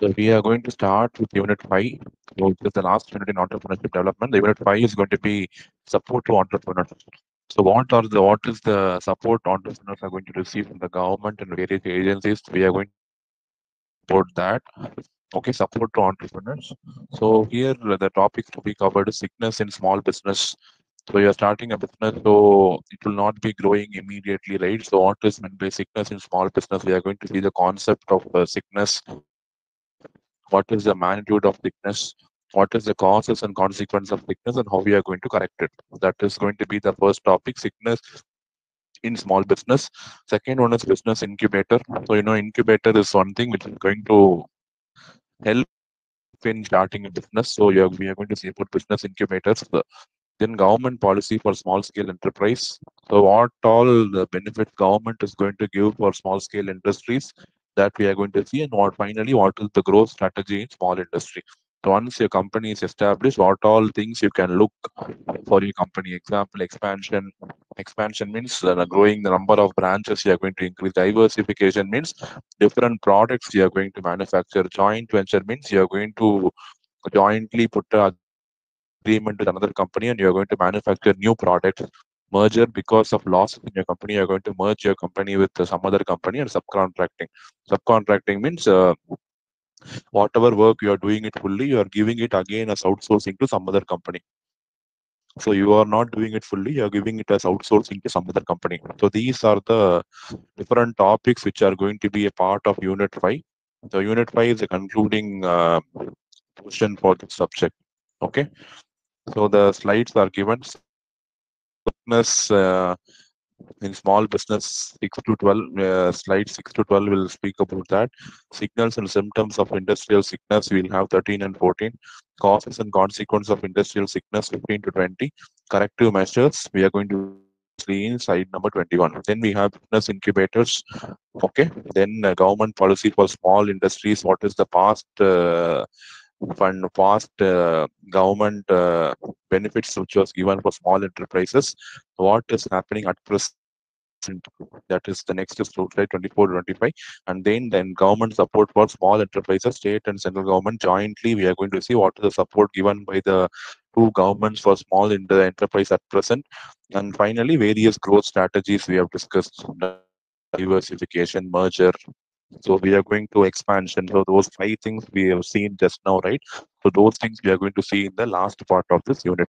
So we are going to start with Unit 5, which is the last unit in entrepreneurship development. The Unit 5 is going to be support to entrepreneurs. So what is the support entrepreneurs are going to receive from the government and various agencies? We are going to support that. Okay, support to entrepreneurs. So here the topic to be covered is sickness in small business. So you are starting a business, so it will not be growing immediately, right? So what is meant by sickness in small business? We are going to see the concept of sickness. What is the magnitude of sickness? What is the causes and consequence of sickness, and how we are going to correct it? That is going to be the first topic, sickness in small business. Second one is business incubator. So, you know, incubator is one thing which is going to help in starting a business. So we are going to see about business incubators. Then government policy for small-scale enterprise. So what all the benefits government is going to give for small-scale industries, that we are going to see. And what finally, what is the growth strategy in small industry? So once your company is established, what all things you can look for your company. Example, expansion. Expansion means growing the number of branches you are going to increase. Diversification means different products you are going to manufacture. Joint venture means you are going to jointly put a agreement with another company and you are going to manufacture new products. Merger, because of loss in your company, you are going to merge your company with some other company. And subcontracting. Subcontracting means whatever work you are doing it fully, you are giving it again as outsourcing to some other company. So you are not doing it fully, you are giving it as outsourcing to some other company. So these are the different topics which are going to be a part of Unit 5. So Unit 5 is a concluding portion for the subject. Okay. So the slides are given. Business in small business 6 to 12, slide 6 to 12 will speak about that. Signals and symptoms of industrial sickness will have 13 and 14. Causes and consequences of industrial sickness 15 to 20. Corrective measures we are going to see in slide number 21. Then we have business incubators. Okay. Then government policy for small industries. What is the past? Government benefits which was given for small enterprises, what is happening at present, that is the next is slide 24 to 25. And then government support for small enterprises, state and central government jointly, we are going to see what is the support given by the two governments for small enterprise at present. And finally, various growth strategies we have discussed, diversification, merger. So we are going to expansion. So those 5 things we have seen just now, right? So those things we are going to see in the last part of this unit.